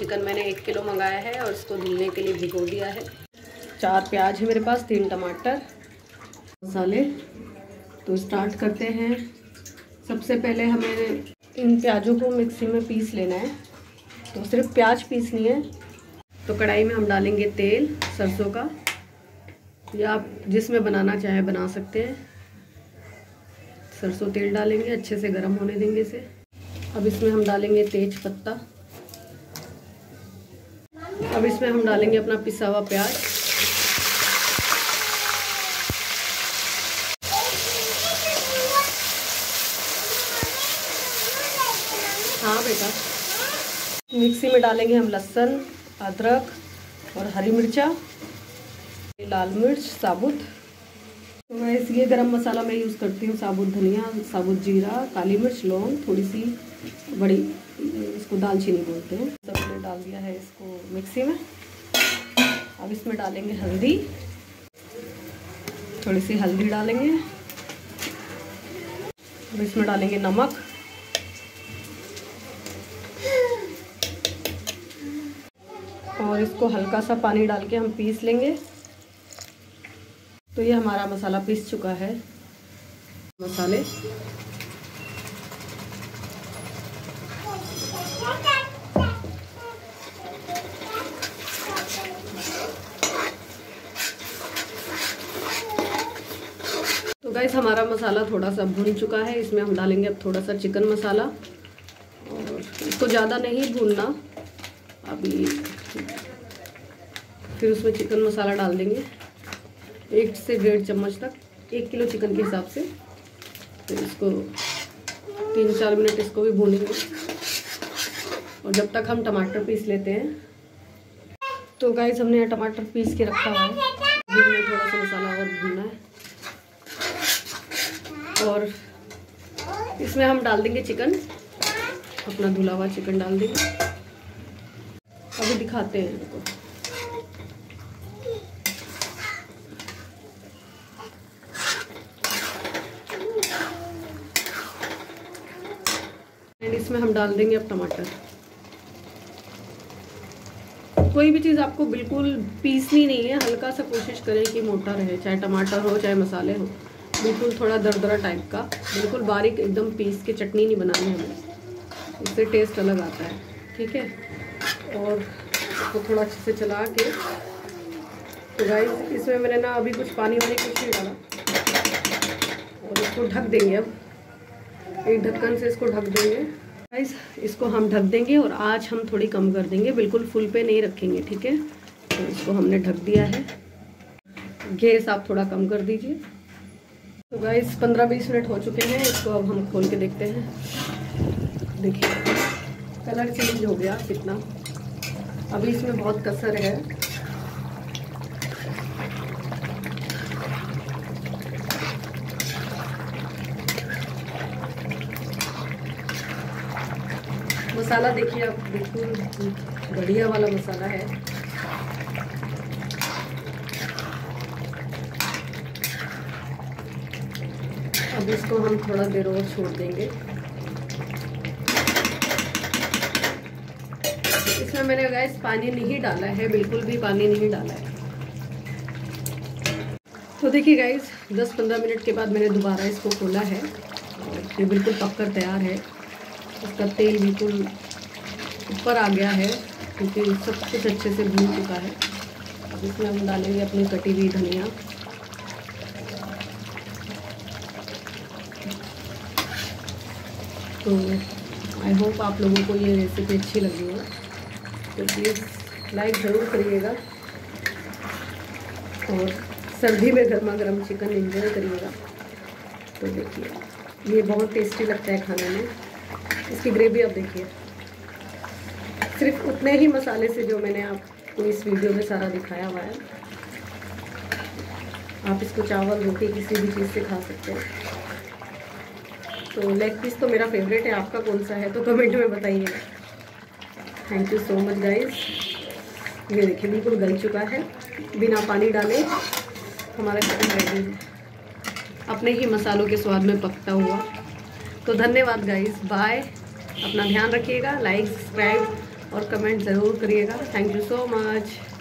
Chicken मैंने 1 kilo मंगाया है और इसको धुलने के लिए भिगो दिया है। 4 प्याज है मेरे पास, 3 टमाटर, मसाले। तो स्टार्ट करते हैं। सबसे पहले हमें इन प्याज़ों को मिक्सी में पीस लेना है, तो सिर्फ प्याज पीसनी है। तो कढ़ाई में हम डालेंगे तेल सरसों का, या आप जिसमें बनाना चाहे बना सकते हैं। सरसों तेल डालेंगे, अच्छे से गर्म होने देंगे इसे। अब इसमें हम डालेंगे तेज पत्ता। अब इसमें हम डालेंगे अपना पिसा हुआ प्याज। हाँ बेटा, मिक्सी में डालेंगे हम लहसुन, अदरक और हरी मिर्चा, लाल मिर्च साबुत। तो मैं इसलिए गरम मसाला मैं यूज़ करती हूँ, साबुत धनिया, साबुत जीरा, काली मिर्च, लौंग, थोड़ी सी बड़ी, इसको दालचीनी बोलते हैं। सबने डाल दिया है इसको मिक्सी में। अब इसमें डालेंगे हल्दी, थोड़ी सी हल्दी डालेंगे। अब इसमें डालेंगे नमक। और इसको हल्का सा पानी डाल के हम पीस लेंगे। तो ये हमारा मसाला पीस चुका है। मसाले गाइस, हमारा मसाला थोड़ा सा भून चुका है। इसमें हम डालेंगे अब थोड़ा सा चिकन मसाला, और इसको ज़्यादा नहीं भूनना अभी। फिर उसमें चिकन मसाला डाल देंगे 1 से 1.5 चम्मच तक, 1 किलो चिकन के हिसाब से। फिर इसको 3-4 मिनट इसको भी भूनेंगे, और जब तक हम टमाटर पीस लेते हैं। तो गाइस, हमने टमाटर पीस के रखा हुआ है, थोड़ा सा मसाला और भूनना है। और इसमें हम डाल देंगे चिकन, अपना धुला हुआ चिकन डाल देंगे। अभी दिखाते हैं इनको। एंड इसमें हम डाल देंगे अब टमाटर। कोई भी चीज़ आपको बिल्कुल पीसनी नहीं है, हल्का सा कोशिश करें कि मोटा रहे, चाहे टमाटर हो चाहे मसाले हो। बिल्कुल थोड़ा दरदरा टाइप का, बिल्कुल बारीक एकदम पीस के चटनी नहीं बनानी हमें, उससे टेस्ट अलग आता है। ठीक है, और इसको थोड़ा अच्छे से चला के। तो गाइस, इसमें मैंने ना अभी कुछ पानी वानी कुछ नहीं डाला, और इसको ढक देंगे। अब एक ढक्कन से इसको ढक देंगे। गाइस, इसको हम ढक देंगे, और आँच हम थोड़ी कम कर देंगे, बिल्कुल फुल पे नहीं रखेंगे। ठीक है, तो इसको हमने ढक दिया है। गैस आप थोड़ा कम कर दीजिए। तो गाइस, 15-20 मिनट हो चुके हैं। इसको अब हम खोल के देखते हैं। देखिए, कलर चेंज हो गया कितना। अभी इसमें बहुत कसर है। मसाला देखिए आप, बिल्कुल बढ़िया वाला मसाला है। अब इसको हम थोड़ा देर और छोड़ देंगे। इसमें मैंने गैस पानी नहीं डाला है, बिल्कुल भी पानी नहीं डाला है। तो देखिए गैस, 10-15 मिनट के बाद मैंने दोबारा इसको खोला है, और ये बिल्कुल पककर तैयार है। इसका तेल बिल्कुल ऊपर आ गया है, क्योंकि सब कुछ अच्छे से भून चुका है। अब इसमें हम डालेंगे अपनी कटी हुई धनिया। तो आई होप आप लोगों को ये रेसिपी अच्छी लगी हो, तो प्लीज़ लाइक ज़रूर करिएगा, और सर्दी में गर्मा गर्म चिकन एंजॉय करिएगा। तो देखिए, ये बहुत टेस्टी लगता है खाने में। इसकी ग्रेवी आप देखिए, सिर्फ उतने ही मसाले से जो मैंने आपको इस वीडियो में सारा दिखाया हुआ है। आप इसको चावल, रोटी, किसी भी चीज़ से खा सकते हैं। तो लेग पीस तो मेरा फेवरेट है, आपका कौन सा है तो कमेंट में बताइएगा। Thank you so much guys. ये देखिए, बिल्कुल गल चुका है, बिना पानी डाले हमारा चिकन रेडी है, अपने ही मसालों के स्वाद में पकता हुआ। तो धन्यवाद गाइस, बाय। अपना ध्यान रखिएगा। लाइक, सब्सक्राइब और कमेंट ज़रूर करिएगा। Thank you so much.